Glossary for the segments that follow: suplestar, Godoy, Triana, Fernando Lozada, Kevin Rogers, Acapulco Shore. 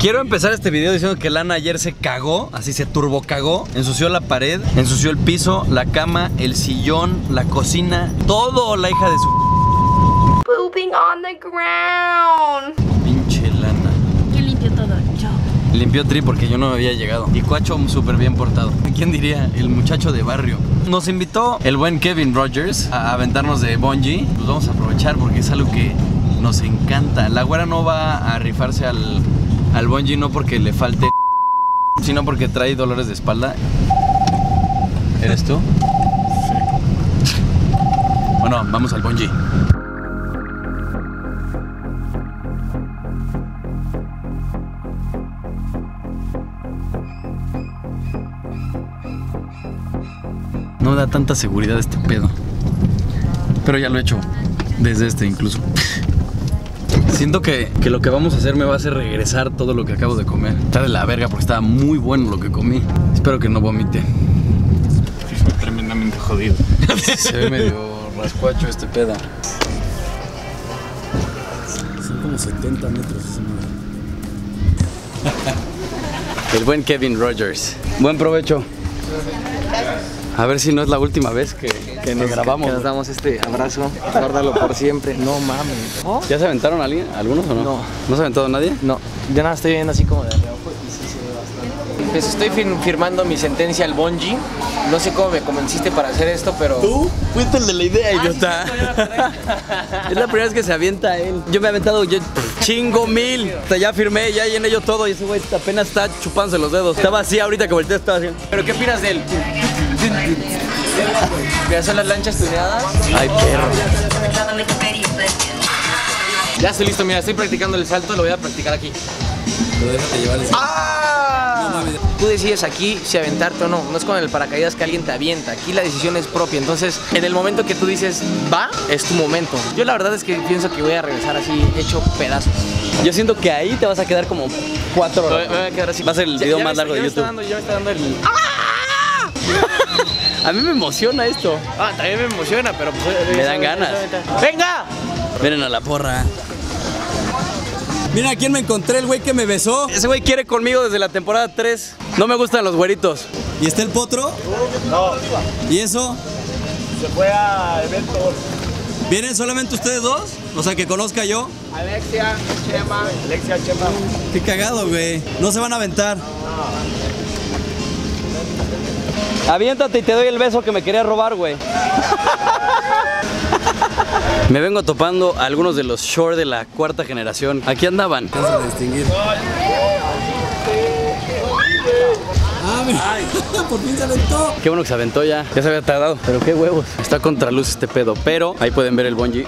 Quiero empezar este video diciendo que Lana ayer se cagó, así se turbocagó. Ensució la pared, ensució el piso, la cama, el sillón, la cocina, todo la hija de su... Pooping on the ground. Pinche Lana. Yo limpio todo, yo. Limpió Tri porque yo no había llegado. Y Cuacho súper bien portado. ¿Quién diría? El muchacho de barrio. Nos invitó el buen Kevin Rogers a aventarnos de bungee. Pues vamos a aprovechar porque es algo que nos encanta. La güera no va a rifarse al bungee, no porque le falte, sino porque trae dolores de espalda. ¿Eres tú? Sí. Bueno, vamos al bungee. No da tanta seguridad este pedo, pero ya lo he hecho desde este incluso. Siento que lo que vamos a hacer me va a hacer regresar todo lo que acabo de comer. Está de la verga porque estaba muy bueno lo que comí. Espero que no vomite. Estoy tremendamente jodido. Se ve medio rascuacho este pedo. Son como 70 metros ese madre. El buen Kevin Rogers. Buen provecho. A ver si no es la última vez que nos grabamos. Que nos damos este abrazo, guárdalo por siempre. No mames. ¿Oh? ¿Ya se aventaron algunos o no? No. ¿No se ha aventado nadie? No. Yo nada, estoy viendo así como de reojo y sí se ve bastante. Pues estoy firmando mi sentencia al bungee. No sé cómo me convenciste para hacer esto, pero... ¿Tú? Fuiste el de la idea, idiota. Es la primera vez que se avienta él. Yo me he aventado yo chingo mil. Hasta ya firmé, ya llené yo todo y ese güey apenas está chupándose los dedos. Estaba así ahorita que volteé, estaba así. ¿Pero qué opinas de él? Ya son las lanchas tuneadas. Ay, perro. Ya estoy listo, mira, estoy practicando el salto, lo voy a practicar aquí. Pero déjate llevar el... ¡Ah! No, tú decides aquí si aventarte o no. No es con el paracaídas que alguien te avienta. Aquí la decisión es propia. Entonces, en el momento que tú dices va, es tu momento. Yo la verdad es que pienso que voy a regresar así, hecho pedazos. Yo siento que ahí te vas a quedar como 4 horas. Me voy a quedar así. Va a ser el video más largo de YouTube. Ya me está dando el... ¡Ah! A mí me emociona esto. Ah, también me emociona, pero pues... Me dan ganas. ¡Venga! Vienen a la porra. Mira a quién me encontré, el güey que me besó. Ese güey quiere conmigo desde la temporada 3. No me gustan los güeritos. ¿Y está el potro? No. ¿Y eso? Se fue a eventos. ¿Vienen solamente ustedes dos? O sea, que conozca yo. Alexia, Chema. Alexia, Chema. Qué cagado, güey. No se van a aventar. No. Aviéntate y te doy el beso que me querías robar, güey. Me vengo topando a algunos de los short de la cuarta generación. Aquí andaban. ¿Te vas a distinguir? Ay, por fin se aventó. Qué bueno que se aventó ya. Ya se había tardado. Pero qué huevos. Está contra luz este pedo, pero ahí pueden ver el bungee.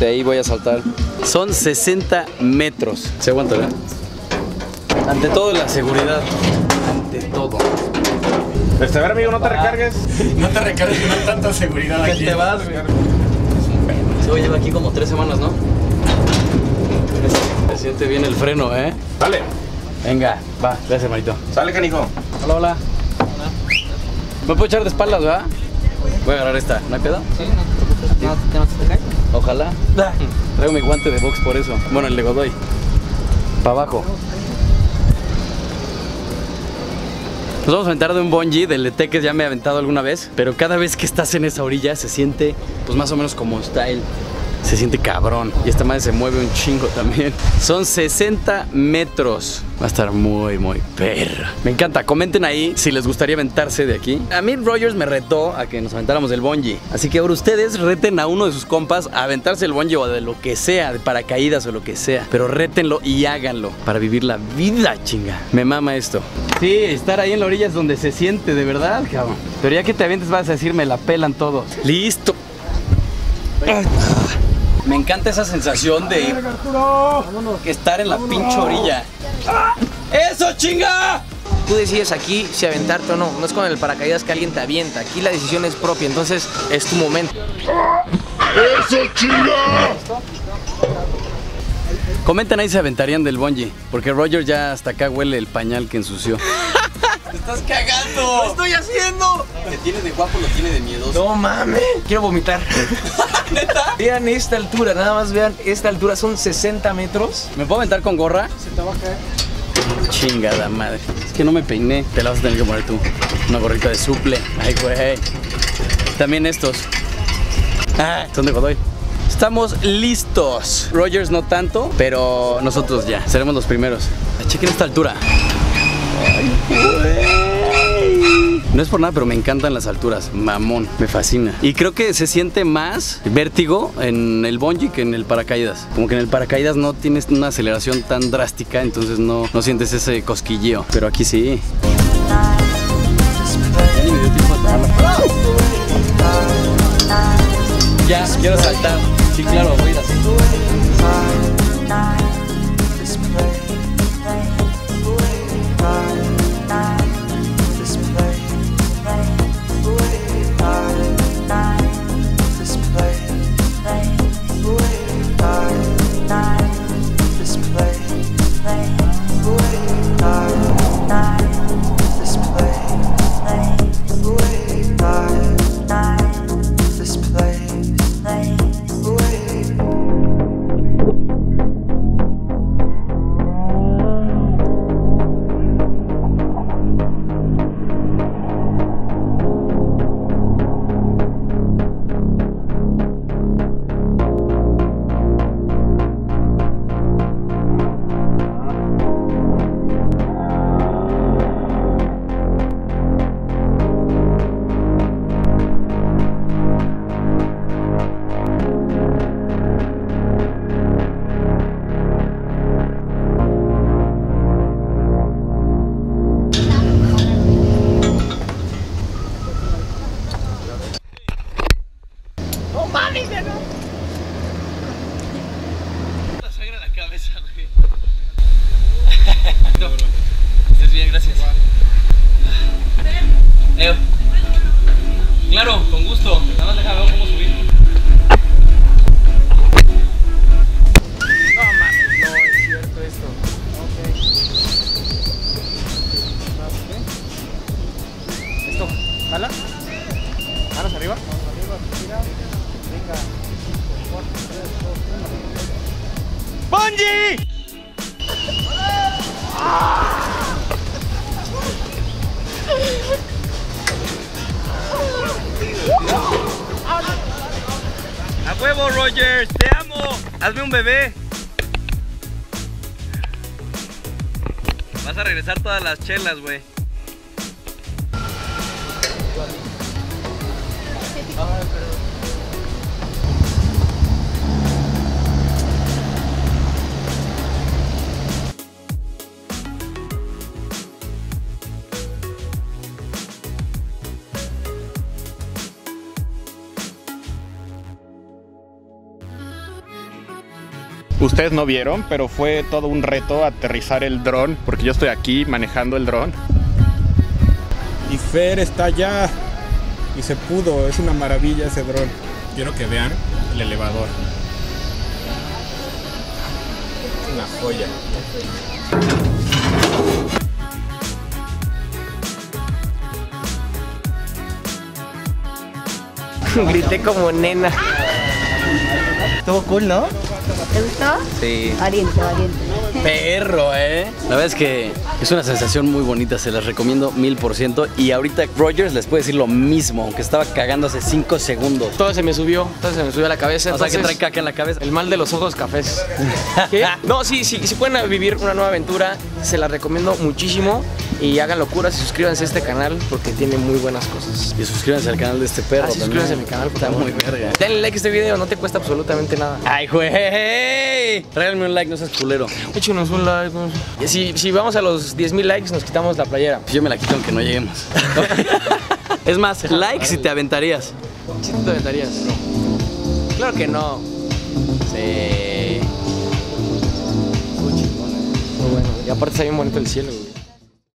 De ahí voy a saltar. Son 60 metros. Se aguanta, ¿verdad? Ante todo la seguridad. Ante todo. A ver, amigo, no te recargues. No te recargues con tanta seguridad aquí. ¿Qué te vas, güey? Se va a llevar aquí como 3 semanas, ¿no? Se siente bien el freno, ¿eh? Dale. Venga, va, gracias, hermanito. Sale, canijo. Hola, hola. Hola. Me puedo echar de espaldas, ¿verdad? Voy a agarrar esta. ¿No hay pedo? Sí, no te preocupes. ¿Te caes? Ojalá. Traigo mi guante de box por eso. Bueno, el de Godoy. Para abajo. Nos vamos a aventar de un bungee, del ET que ya me he aventado alguna vez. Pero cada vez que estás en esa orilla se siente, pues más o menos como style. Se siente cabrón. Y esta madre se mueve un chingo también. Son 60 metros. Va a estar muy, muy perra. Me encanta. Comenten ahí si les gustaría aventarse de aquí. A mí Rogers me retó a que nos aventáramos del bungee. Así que ahora ustedes reten a uno de sus compas a aventarse el bungee o de lo que sea, de paracaídas o lo que sea. Pero rétenlo y háganlo para vivir la vida, chinga. Me mama esto. Sí, estar ahí en la orilla es donde se siente, de verdad, cabrón. Pero ya que te avientes vas a decir, me la pelan todos. ¡Listo! Me encanta esa sensación de estar en la pinche orilla. ¡Eso, chinga! Tú decides aquí si aventarte o no. No es con el paracaídas que alguien te avienta. Aquí la decisión es propia, entonces es tu momento. ¡Eso, chinga! Comenten ahí si aventarían del bungee, porque Roger ya hasta acá huele el pañal que ensució. ¡Te estás cagando! ¡Lo estoy haciendo! Lo que tiene de guapo lo tiene de miedoso. ¡No mames! Quiero vomitar. ¿Neta? Vean esta altura, nada más vean esta altura, son 60 metros. ¿Me puedo aventar con gorra? Se te va a caer. Chingada madre, es que no me peiné. Te la vas a tener que poner tú. Una gorrita de suple. Ay, güey. También estos. Ah, son de Godoy. Estamos listos. Rogers no tanto, pero nosotros ya. Seremos los primeros. Chequen esta altura. Ay, güey. No es por nada, pero me encantan las alturas. Mamón, me fascina. Y creo que se siente más vértigo en el bungee que en el paracaídas. Como que en el paracaídas no tienes una aceleración tan drástica, entonces no sientes ese cosquilleo. Pero aquí sí. Ya, quiero saltar. Sí, claro, voy a ir así. ¡A huevo, Rogers! ¡Te amo! ¡Hazme un bebé! Vas a regresar todas las chelas, güey. Ustedes no vieron, pero fue todo un reto aterrizar el dron, porque yo estoy aquí manejando el dron. Y Fer está allá, y se pudo, es una maravilla ese dron. Quiero que vean el elevador. Una joya. Grité como nena. Estuvo cool, ¿no? ¿Te gustó? Sí. Valiente. Perro, ¿eh? La verdad es que es una sensación muy bonita, se las recomiendo 1000%. Y ahorita Rogers les puede decir lo mismo, aunque estaba cagando hace 5 segundos. Todo se me subió a la cabeza. O sea, que trae caca en la cabeza. El mal de los ojos cafés. ¿Qué? No, sí, pueden vivir una nueva aventura, se las recomiendo muchísimo. Y hagan locuras y suscríbanse a este canal porque tiene muy buenas cosas. Y suscríbanse al canal de este perro también. Suscríbanse a mi canal, está muy verga. Denle like a este video, no te cuesta absolutamente nada. ¡Ay, güey! Regálame un like, no seas culero. Échenos un like. Si vamos a los 10,000 likes, nos quitamos la playera. Yo me la quito aunque no lleguemos. Es más, like si te aventarías. ¿Si te aventarías? Claro que no. Sí. Muy bueno. Y aparte está bien bonito el cielo, güey.